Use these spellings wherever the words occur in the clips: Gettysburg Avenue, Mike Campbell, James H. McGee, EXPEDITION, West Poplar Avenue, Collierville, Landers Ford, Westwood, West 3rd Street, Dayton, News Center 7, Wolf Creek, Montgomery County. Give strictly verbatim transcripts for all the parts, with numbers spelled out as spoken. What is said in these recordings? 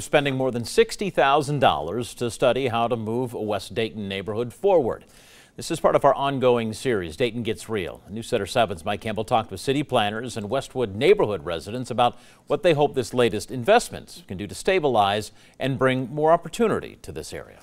Spending more than sixty thousand dollars to study how to move a West Dayton neighborhood forward. This is part of our ongoing series, Dayton Gets Real. News Center seven's Mike Campbell talked with city planners and Westwood neighborhood residents about what they hope this latest investment can do to stabilize and bring more opportunity to this area.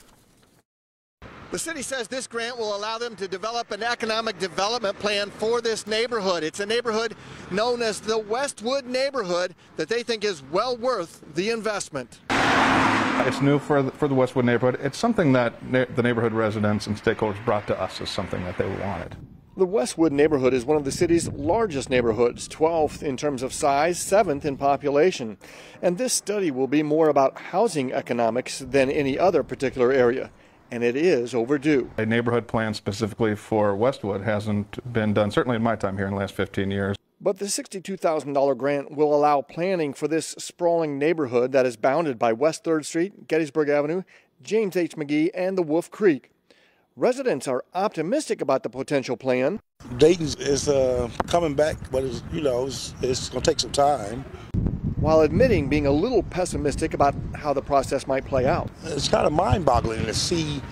The city says this grant will allow them to develop an economic development plan for this neighborhood. It's a neighborhood known as the Westwood neighborhood that they think is well worth the investment. It's new for the, for the Westwood neighborhood. It's something that na the neighborhood residents and stakeholders brought to us as something that they wanted. The Westwood neighborhood is one of the city's largest neighborhoods, twelfth in terms of size, seventh in population. And this study will be more about housing economics than any other particular area. And it is overdue. A neighborhood plan specifically for Westwood hasn't been done, certainly in my time here in the last fifteen years. But the sixty-two thousand dollar grant will allow planning for this sprawling neighborhood that is bounded by West third Street, Gettysburg Avenue, James H. McGee, and the Wolf Creek. Residents are optimistic about the potential plan. Dayton is uh, coming back, but it's, you know, it's, it's going to take some time. While admitting being a little pessimistic about how the process might play out. It's kind of mind-boggling to see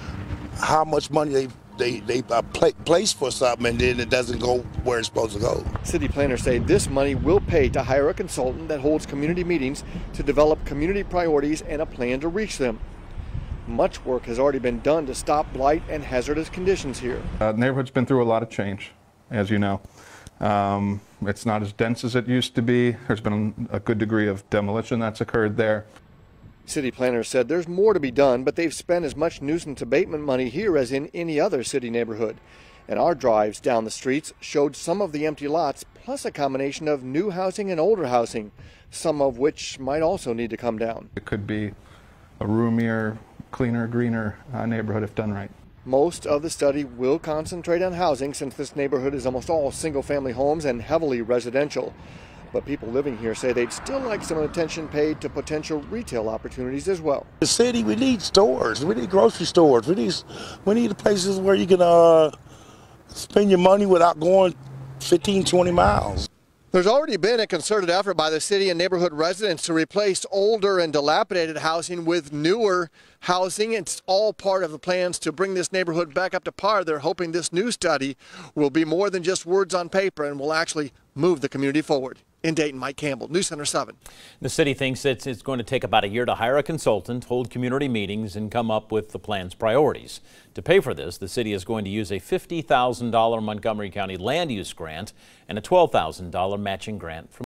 how much money they they, they uh, pla place for something and then it doesn't go where it's supposed to go. City planners say this money will pay to hire a consultant that holds community meetings to develop community priorities and a plan to reach them. Much work has already been done to stop blight and hazardous conditions here. Uh, the neighborhood's been through a lot of change, as you know. Um, it's not as dense as it used to be. There's been a good degree of demolition that's occurred there. City planners said there's more to be done, but they've spent as much nuisance abatement money here as in any other city neighborhood. And our drives down the streets showed some of the empty lots, plus a combination of new housing and older housing, some of which might also need to come down. It could be a roomier, cleaner, greener uh, neighborhood if done right. Most of the study will concentrate on housing since this neighborhood is almost all single-family homes and heavily residential. But people living here say they'd still like some attention paid to potential retail opportunities as well. The city, we need stores, we need grocery stores, we need, we need places where you can uh, spend your money without going fifteen, twenty miles. There's already been a concerted effort by the city and neighborhood residents to replace older and dilapidated housing with newer housing. It's all part of the plans to bring this neighborhood back up to par. They're hoping this new study will be more than just words on paper and will actually move the community forward. In Dayton, Mike Campbell, News Center seven. The city thinks it's, it's going to take about a year to hire a consultant, hold community meetings, and come up with the plan's priorities. To pay for this, the city is going to use a fifty thousand dollar Montgomery County land use grant and a twelve thousand dollar matching grant from